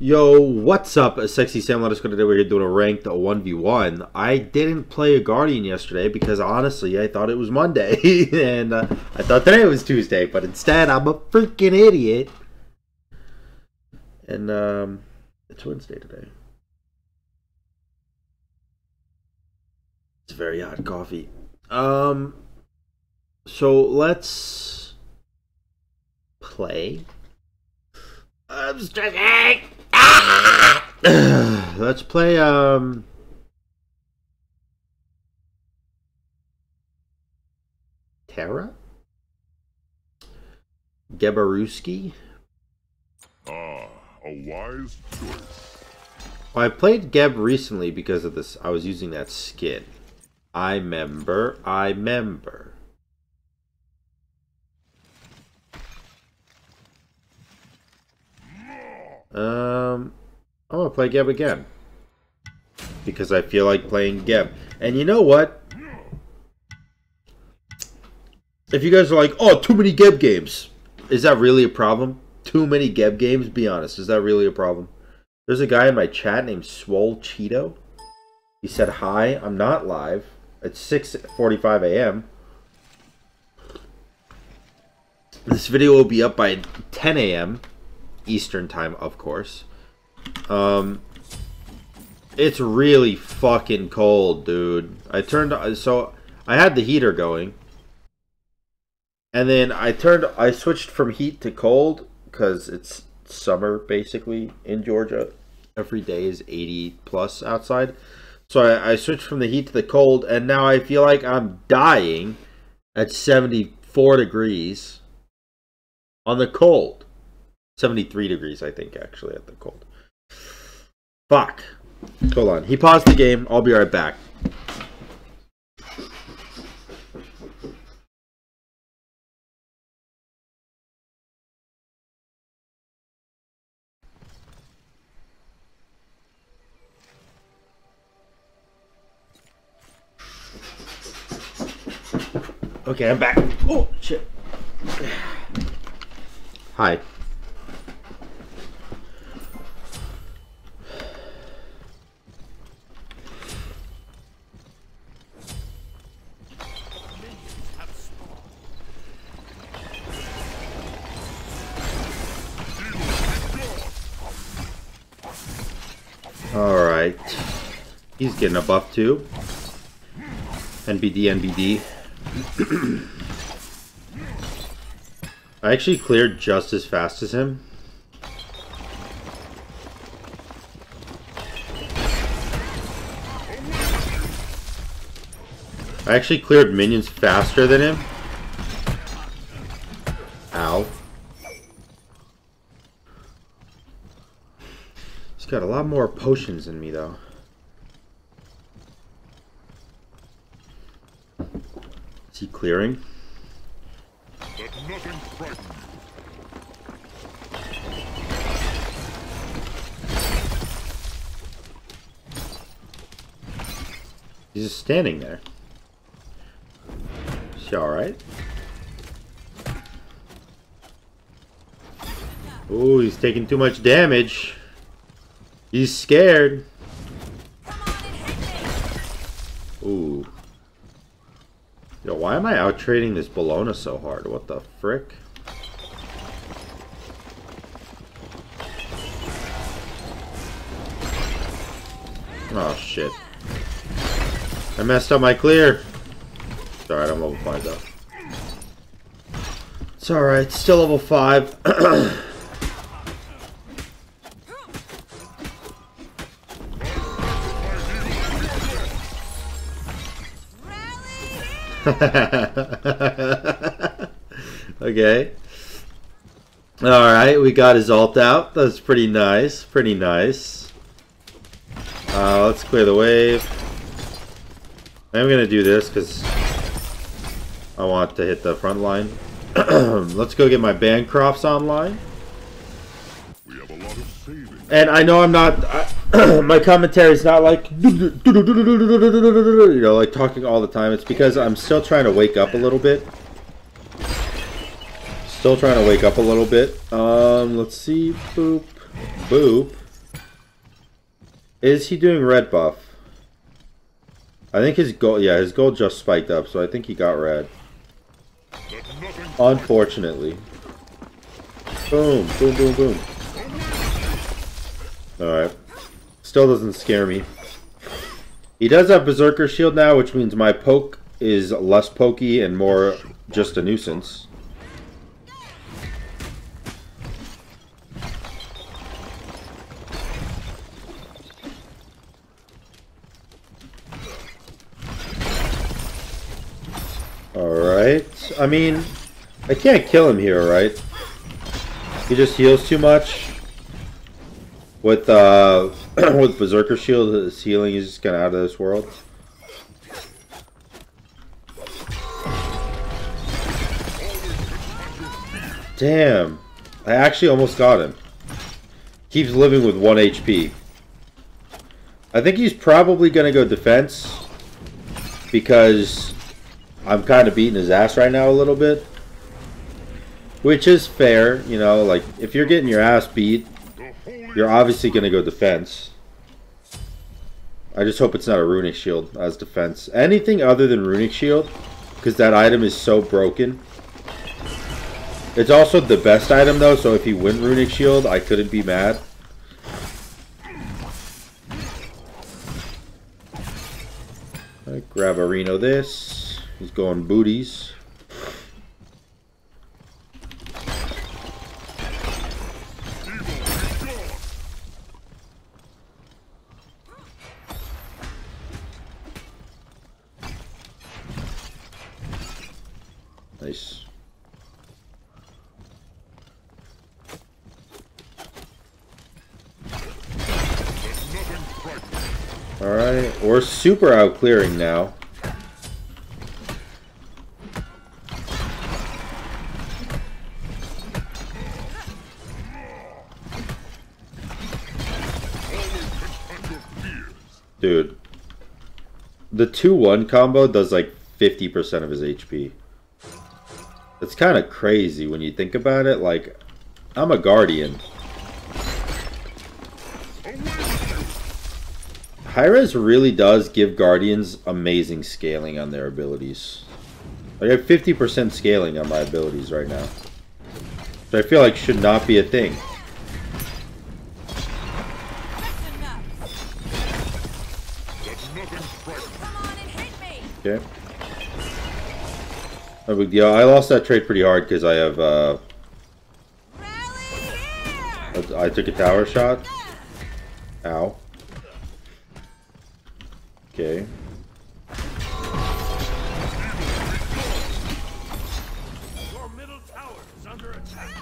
Yo, what's up, sexy Sam Letterscore? Today we're here doing a ranked 1v1. I didn't play a Guardian yesterday because honestly I thought it was Monday and I thought today was Tuesday, but instead I'm a freaking idiot. And it's Wednesday today. It's very hot coffee. So let's play. I'm struggling. Let's play, Terra Gebaruski. Ah, a wise choice. Well, I played Geb recently because of this. I was using that skin. I remember. I'm gonna play Geb again because I feel like playing Geb. And you know what? If you guys are like, "Oh, too many Geb games," is that really a problem? Too many Geb games? Be honest, is that really a problem? There's a guy in my chat named Swole Cheeto. He said, "Hi, I'm not live. It's 6:45 a.m. This video will be up by 10 a.m." Eastern time, of course. It's really fucking cold, dude. I had the heater going, and then I switched from heat to cold because it's summer basically in Georgia. Every day is 80 plus outside, so I switched from the heat to the cold, and now I feel like I'm dying at 74 degrees on the cold. 73 degrees, I think, actually, at the cold. Fuck. Hold on. He paused the game. I'll be right back. Okay, I'm back. Oh, shit. Hi. Alright. He's getting a buff too. NBD, NBD. I actually cleared just as fast as him. I actually cleared minions faster than him. Ow. Got a lot more potions than me, though. Is he clearing? Let nothing frighten you. He's just standing there. Is she alright? Ooh, he's taking too much damage. He's scared. Ooh. Yo, why am I out trading this Bologna so hard? What the frick? Oh shit. I messed up my clear. It's alright, I'm level 5 though. It's alright, still level 5. Okay. Alright, we got his ult out. That's pretty nice. Pretty nice. Let's clear the wave. I'm going to do this because I want to hit the front line. Let's go get my Bancrofts online. We have a lot of saving. And I know I'm not... my commentary is not like, you know, like talking all the time. It's because I'm still trying to wake up a little bit. Let's see. Boop. Boop. Is he doing red buff? I think his gold, yeah, his gold just spiked up, so I think he got red. Unfortunately. Boom, boom, boom, boom. Alright. Still doesn't scare me. He does have Berserker Shield now, which means my poke is less pokey and more just a nuisance. Alright. I mean, I can't kill him here, right? He just heals too much. With with Berserker Shield, his healing is just kind of out of this world. Damn. I actually almost got him. Keeps living with 1 HP. I think he's probably going to go defense. Because I'm kind of beating his ass right now a little bit. Which is fair, you know, like, if you're getting your ass beat, you're obviously going to go defense. I just hope it's not a runic shield as defense. Anything other than runic shield, because that item is so broken. It's also the best item, though, so if he wins runic shield, I couldn't be mad. I grab Areno this. He's going booties. Nice. Alright, we're super out clearing now. Dude. The 2-1 combo does like 50% of his HP. It's kind of crazy when you think about it. Like, I'm a guardian. Hi-Rez really does give guardians amazing scaling on their abilities. Like, I have 50% scaling on my abilities right now, which I feel like should not be a thing. Okay. No big deal. I lost that trade pretty hard because I have, I took a tower shot. Ow. Okay. Your middle tower is under attack.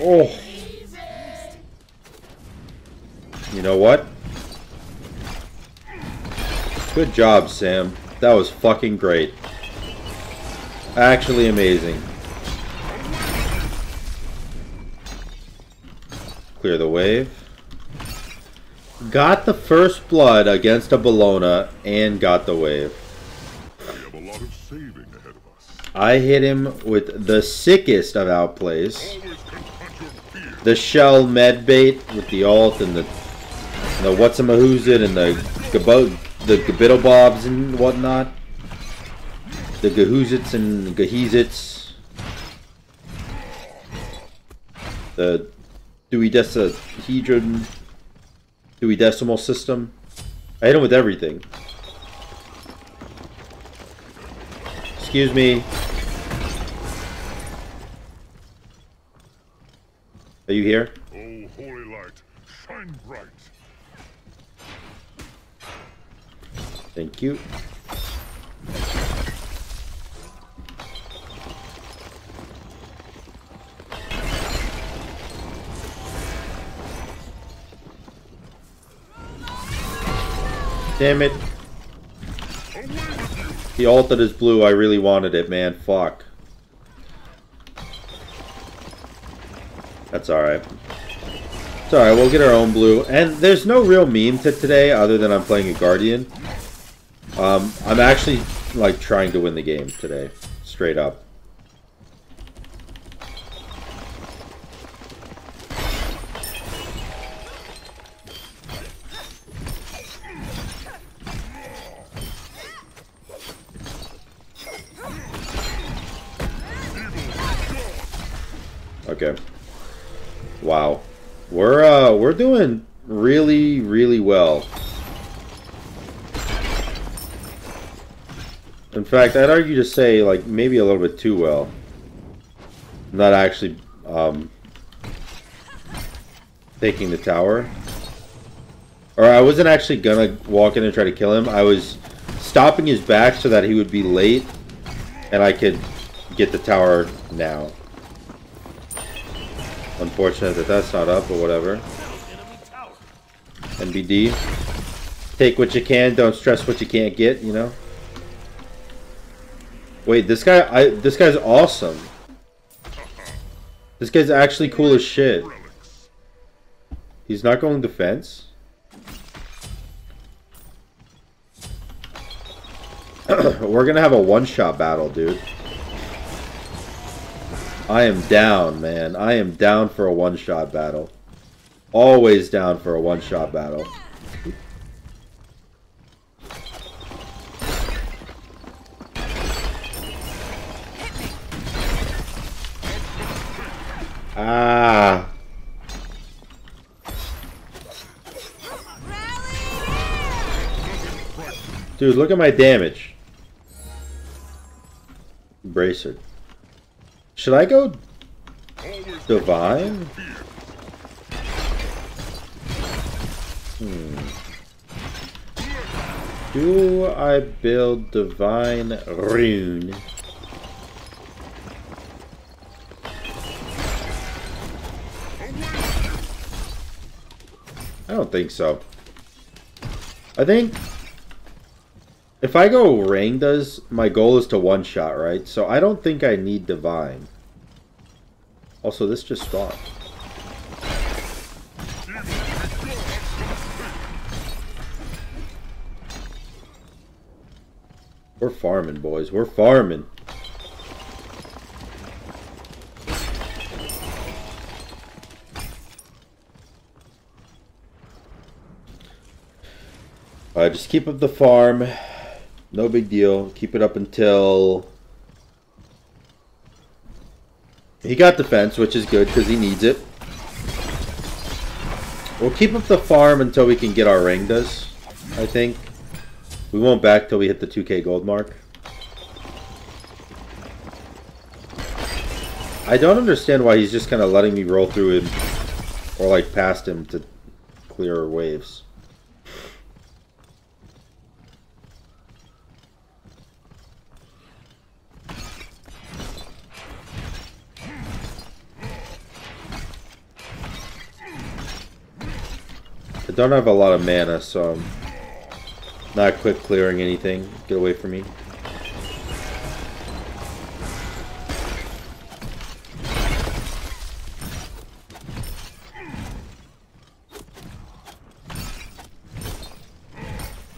Oh. You know what? Good job, Sam. That was fucking great. Actually amazing. Clear the wave. Got the first blood against a Bologna and got the wave. We have a lot of saving ahead of us. I hit him with the sickest of outplays. The shell med bait with the ult and the whatsamahoosit and the gabot. The Gabittle Bobs and whatnot. The Gahoozits and Gahezits. The Dewey-Decahedron. Dewey Decimal System. I hit him with everything. Excuse me. Are you here? Oh, holy light, shine bright. Thank you. Damn it. The ult that is blue, I really wanted it, man. Fuck. That's alright. It's alright, we'll get our own blue. And there's no real meme to today other than I'm playing a guardian. I'm actually, like, trying to win the game today. Straight up. Okay. Wow. We're doing really well. In fact, I'd argue to say, like, maybe a little bit too well. Not actually taking the tower. Or I wasn't actually gonna walk in and try to kill him. I was stopping his back so that he would be late and I could get the tower now. Unfortunate that that's not up, but whatever. NBD. Take what you can, don't stress what you can't get, you know? Wait, this guy, this guy's awesome. This guy's actually cool as shit. He's not going defense. We're gonna have a one-shot battle, dude. I am down, man. I am down for a one-shot battle. Always down for a one-shot battle. Ah. Dude, look at my damage. Bracer. Should I go divine? Do I build divine rune? I don't think so. I think if I go Rangdas, my goal is to one-shot, right? So I don't think I need divine. Also, this just stopped. We're farming, boys. We're farming. Alright, just keep up the farm. No big deal. Keep it up until... He got defense, which is good because he needs it. We'll keep up the farm until we can get our Rangdas, I think. We won't back till we hit the 2K gold mark. I don't understand why he's just kind of letting me roll through him or like past him to clear waves. Don't have a lot of mana, so I'm not quick clearing anything. Get away from me.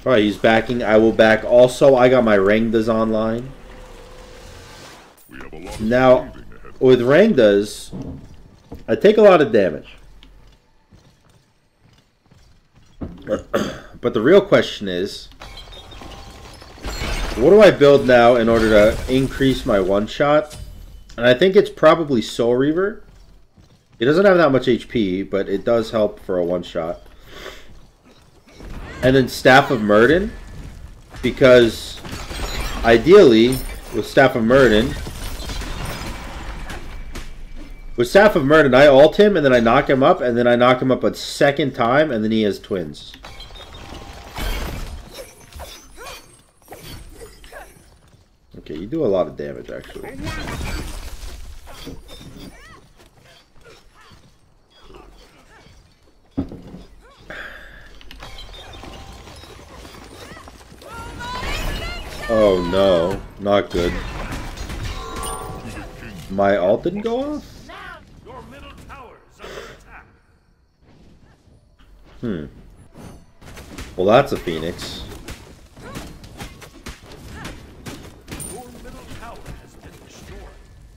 Alright, he's backing. I will back. Also, I got my Rangdas online. Now, with Rangdas, I take a lot of damage. But the real question is, what do I build now in order to increase my one-shot? And I think it's probably Soul Reaver. It doesn't have that much HP, but it does help for a one-shot. And then Staff of Myrddin, because ideally, with Staff of Myrddin, I ult him, and then I knock him up, and then I knock him up a second time, and then he has twins. Okay, you do a lot of damage, actually. Oh no, not good. My ult didn't go off? Hmm. Well, that's a phoenix.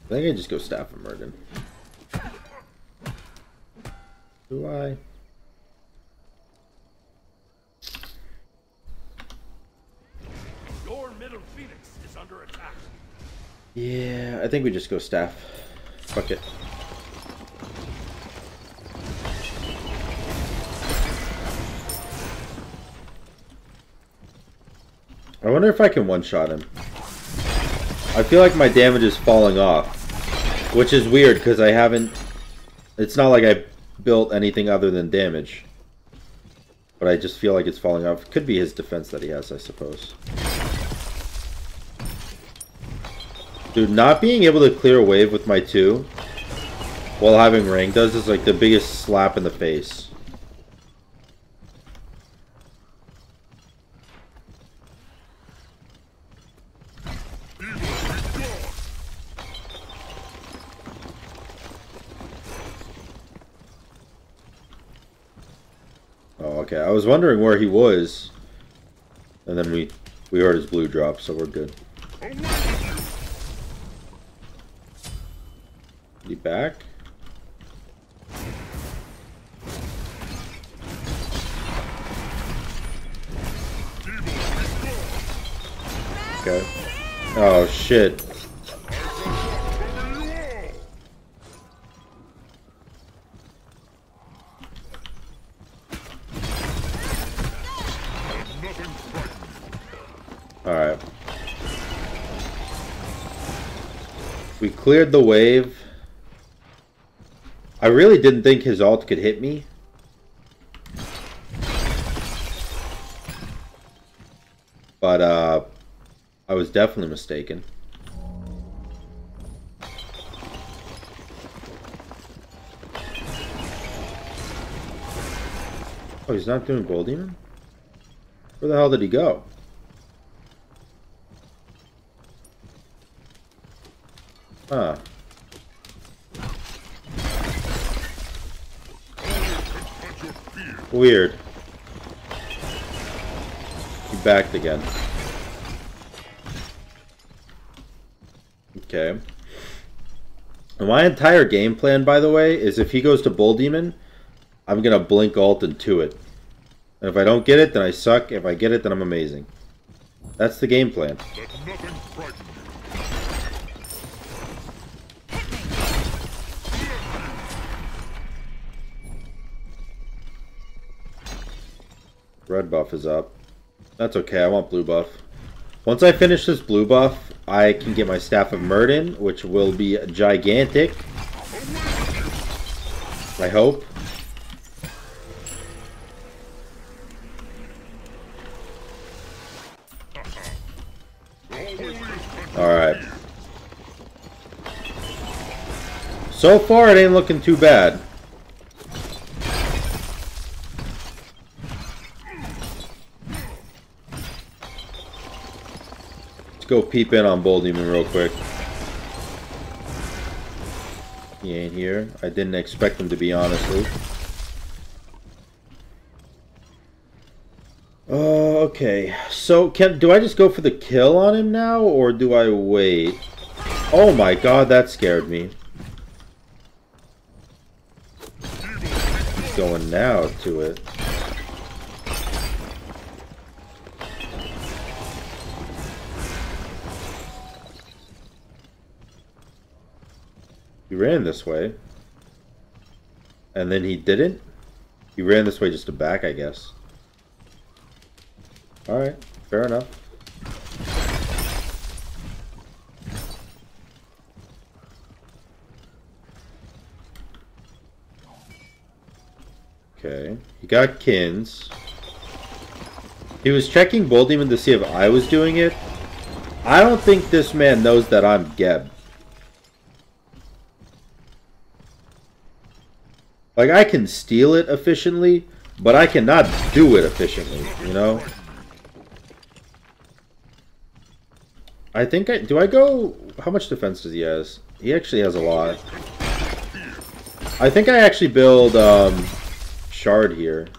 I think I just go Staff of Myrddin. Do I? Your middle phoenix is under attack. Yeah, I think we just go Staff. Fuck it. I wonder if I can one-shot him. I feel like my damage is falling off, which is weird because I haven't... It's not like I built anything other than damage. But I just feel like it's falling off. Could be his defense that he has, I suppose. Dude, not being able to clear a wave with my 2 while having Rangdas is like the biggest slap in the face. Oh, okay. I was wondering where he was. And then we heard his blue drop, so we're good. He back? Okay. Oh, shit. Alright. We cleared the wave. I really didn't think his ult could hit me. But, I was definitely mistaken. Oh, he's not doing Gold Demon? Where the hell did he go? Huh. Weird. He backed again. Okay. And my entire game plan, by the way, is if he goes to Bull Demon, I'm gonna blink ult into it. And if I don't get it, then I suck. If I get it, then I'm amazing. That's the game plan. Red buff is up. That's okay, I want blue buff. Once I finish this blue buff, I can get my Staff of Myrddin, which will be gigantic. I hope. Alright. So far, it ain't looking too bad. Go peep in on Bull Demon real quick. He ain't here. I didn't expect him to be, honestly. Okay. So, do I just go for the kill on him now, or do I wait? Oh my god, that scared me. Going now to it. He ran this way, and then he didn't. He ran this way just to back, I guess. Alright, fair enough. Okay, he got Kins. He was checking Bull Demon to see if I was doing it. I don't think this man knows that I'm Geb. Like, I can steal it efficiently, but I cannot do it efficiently, you know? I think do I go... How much defense does he have? He actually has a lot. I think I actually build, Shard here.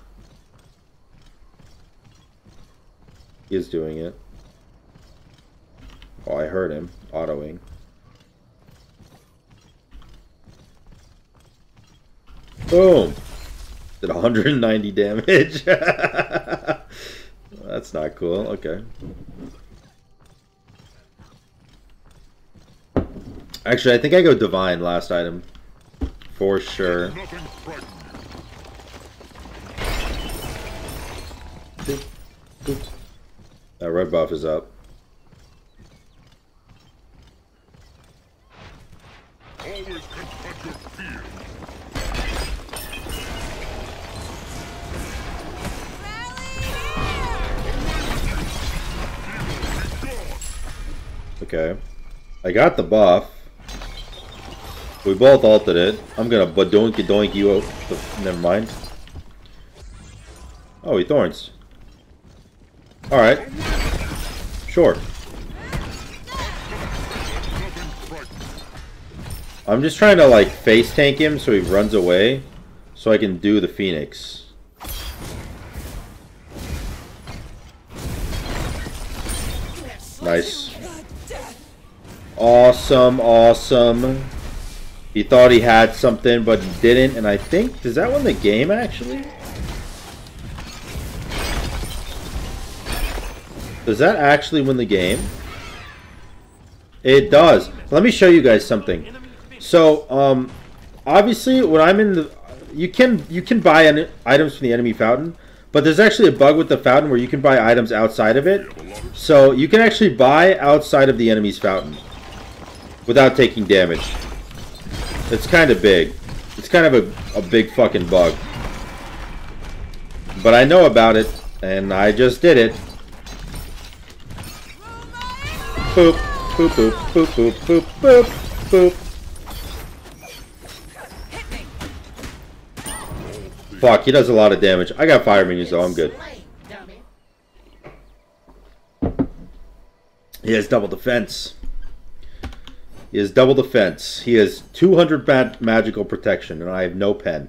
He is doing it. Oh, I heard him. Autoing. Boom! Did 190 damage. That's not cool. Okay. Actually, I think I go Divine last item. For sure. That red buff is up. Always confront your fear. Okay. I got the buff. We both ulted it. I'm gonna badoonky doink you out. Never mind. Oh, he thorns. Alright. Sure. I'm just trying to like face tank him so he runs away so I can do the Phoenix. Nice. Awesome, awesome. He thought he had something, but he didn't. And I think, does that win the game, actually? Does that actually win the game? It does. Let me show you guys something. So, obviously, when I'm in the... You can buy items from the enemy fountain. But there's actually a bug with the fountain where you can buy items outside of it. So, you can actually buy outside of the enemy's fountain without taking damage. It's kind of big. It's kind of a big fucking bug. But I know about it, and I just did it. Boop, boop, boop, boop, boop, boop, boop, boop. Fuck, he does a lot of damage. I got fire minions, though. I'm good. He has double defense. He has double defense. He has 200 magical protection, and I have no pen.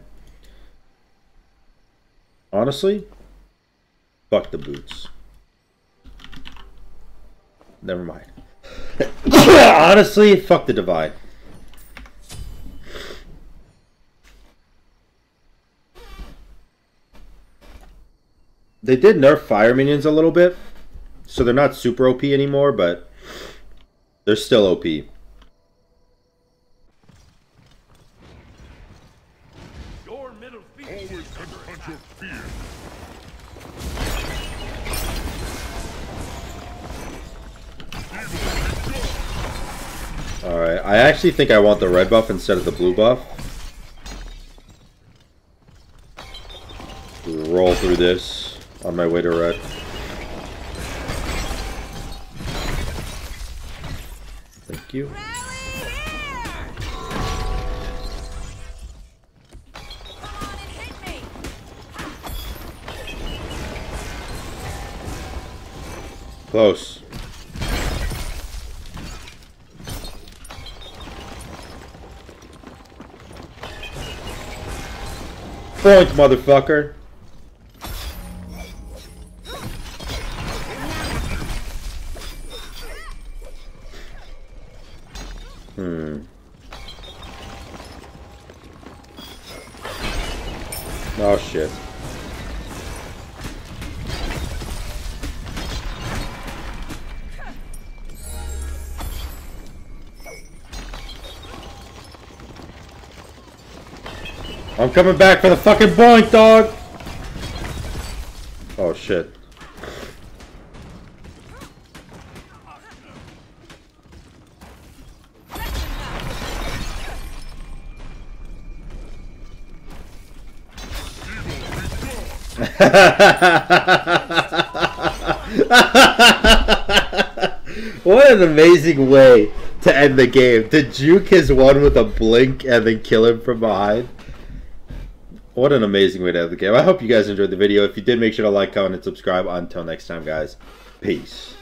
Honestly, fuck the boots. Never mind. Honestly, fuck the divide. They did nerf fire minions a little bit, so they're not super OP anymore, but they're still OP. Alright, I actually think I want the red buff instead of the blue buff. Roll through this on my way to red. Thank you. Close. Point, motherfucker. Oh, shit. I'm coming back for the fucking boink, dog! Oh, shit. What an amazing way to end the game. To juke his one with a blink and then kill him from behind. What an amazing way to end the game. I hope you guys enjoyed the video. If you did, make sure to like, comment, and subscribe. Until next time, guys. Peace.